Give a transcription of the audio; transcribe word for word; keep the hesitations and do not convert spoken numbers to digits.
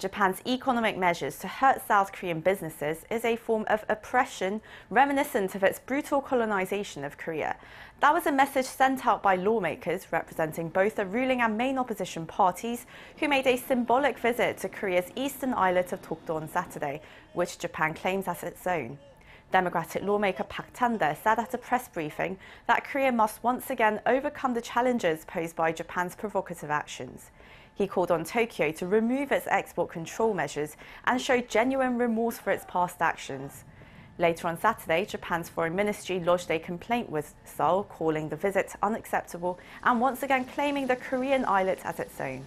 Japan's economic measures to hurt South Korean businesses is a form of oppression reminiscent of its brutal colonization of Korea. That was a message sent out by lawmakers representing both the ruling and main opposition parties, who made a symbolic visit to Korea's eastern islet of Dokdo on Saturday, which Japan claims as its own. Democratic lawmaker Park Chan-dae said at a press briefing that Korea must once again overcome the challenges posed by Japan's provocative actions. He called on Tokyo to remove its export control measures and show genuine remorse for its past actions. Later on Saturday, Japan's foreign ministry lodged a complaint with Seoul, calling the visit unacceptable and once again claiming the Korean islet as its own.